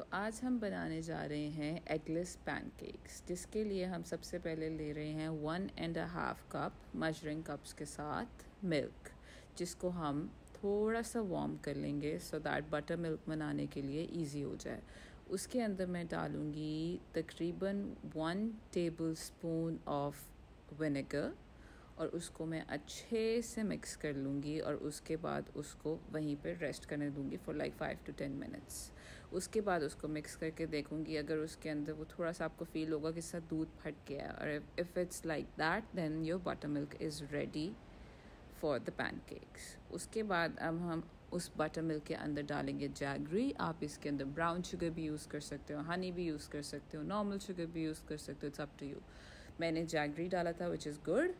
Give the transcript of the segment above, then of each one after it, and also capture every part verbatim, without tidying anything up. तो आज हम बनाने जा रहे हैं एगलेस पैनकेक्स, जिसके लिए हम सबसे पहले ले रहे हैं one and a half cup measuring cups के साथ मिल्क, जिसको हम थोड़ा सा वार्म कर लेंगे सो दैट बटर मिल्क बनाने के लिए इजी हो जाए। उसके अंदर मैं डालूँगी तकरीबन one tablespoon of vinegar और उसको मैं अच्छे से मिक्स कर लूँगी और उसके बाद उसको वहीं पर रेस्ट करने दूँगी for like five to ten minutes. उसके बाद उसको मिक्स करके देखूँगी, अगर उसके अंदर वो थोड़ा सा आपको फ़ील होगा कि साथ दूध फट गया है और if it's like that then your buttermilk is ready for the pancakes. उसके बाद अब हम उस बटर मिल्क के अंदर डालेंगे जैगरी। आप इसके अंदर ब्राउन शुगर भी यूज़ कर सकते हो, हनी भी यूज़ कर सकते हो, नॉर्मल शुगर भी यूज़ कर सकते हो, इट्स अप टू यू। मैंने जैगरी डाला था विच इज़ गुड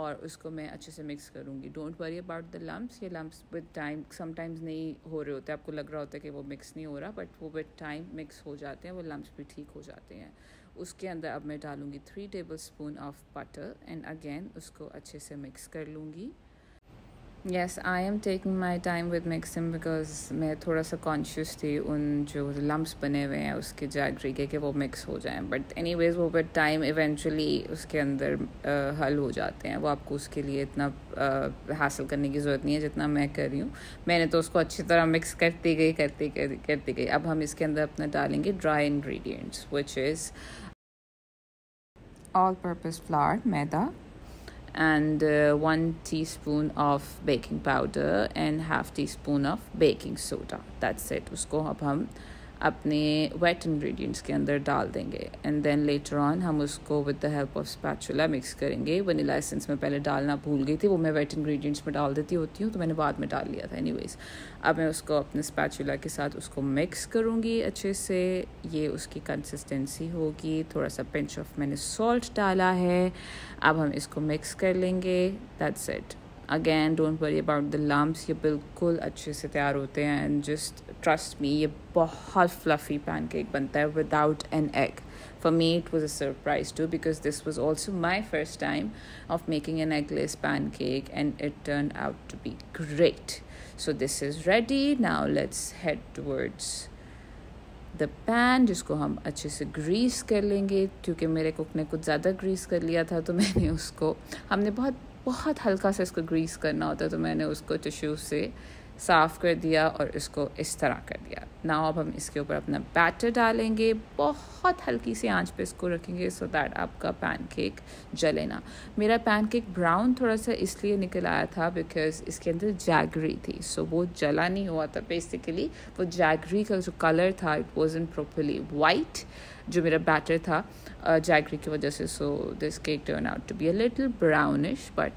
और उसको मैं अच्छे से मिक्स करूँगी। Don't worry about the lumps, ये लम्प्स विद टाइम समटाइम्स नहीं हो रहे होते, आपको लग रहा होता है कि वो मिक्स नहीं हो रहा, बट वो विद टाइम मिक्स हो जाते हैं, वो लम्प्स भी ठीक हो जाते हैं। उसके अंदर अब मैं डालूँगी three tablespoon of butter and again उसको अच्छे से मिक्स कर लूँगी। Yes, I am taking my time with mixing because मैं थोड़ा सा कॉन्शियस थी उन जो लम्प्स बने हुए हैं उसके जैगरी के कि वो मिक्स हो जाएं, बट एनी वेज़ वो विद टाइम इवेंचुअली उसके अंदर uh, हल हो जाते हैं। वो आपको उसके लिए इतना uh, हासिल करने की ज़रूरत नहीं है जितना मैं कर रही हूँ। मैंने तो उसको अच्छी तरह मिक्स करती गई करती गई करती गई। अब हम इसके अंदर अपना डालेंगे dry ingredients which is all purpose flour, maida and uh, one teaspoon of baking powder and half teaspoon of baking soda, that's it। उसको अब हम अपने wet ingredients के अंदर डाल देंगे and then later on हम उसको with the help of spatula mix करेंगे। vanilla essence में पहले डालना भूल गई थी, वो मैं wet ingredients में डाल देती होती हूँ तो मैंने बाद में डाल लिया था। anyways अब मैं उसको अपने spatula के साथ उसको mix करूँगी अच्छे से, ये उसकी consistency होगी। थोड़ा सा pinch of मैंने salt डाला है, अब हम इसको mix कर लेंगे, that's it। Again don't worry about the lumps, ये बिल्कुल अच्छे से तैयार होते हैं एंड जस्ट ट्रस्ट मी, ये बहुत फ्लफ़ी पैनकेक बनता है without an egg. For me it was a surprise too because this was also my first time of making an eggless pancake and it turn out to be great. So this is ready, now let's head towards the pan, जिसको हम अच्छे से Greece कर लेंगे क्योंकि मेरे cook ने कुछ ज़्यादा ग्रीस कर लिया था, तो मैंने उसको हमने बहुत बहुत हल्का सा इसको ग्रीस करना होता है, तो मैंने उसको टिश्यू से साफ़ कर दिया और इसको इस तरह कर दिया। नाउ अब हम इसके ऊपर अपना बैटर डालेंगे, बहुत हल्की सी आंच पे इसको रखेंगे सो दैट आपका पैनकेक जले ना। मेरा पैनकेक ब्राउन थोड़ा सा इसलिए निकल आया था बिकॉज इसके अंदर जैगरी थी, सो वो जला नहीं हुआ था बेसिकली। वो जैगरी का जो कलर था इट वाज़न्ट प्रॉपर्ली वाइट, जो मेरा बैटर था जैगरी की वजह से, so this cake turn out to be a little brownish but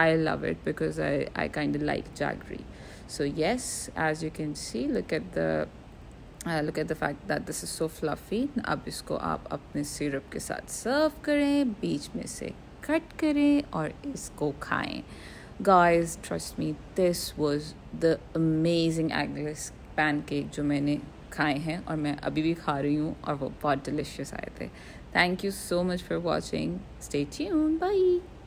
I love it because I I kind of like jaggery. So yes, as you can see, look at the uh, look at the fact that this is so fluffy। अब इसको आप अपने syrup के साथ सर्व करें, बीच में से cut करें और इसको खाएं। Guys, trust me, this was the amazing eggless pancake जो मैंने खाए हैं और मैं अभी भी खा रही हूँ और वो बहुत delicious आए थे। Thank you so much for watching. Stay tuned. Bye.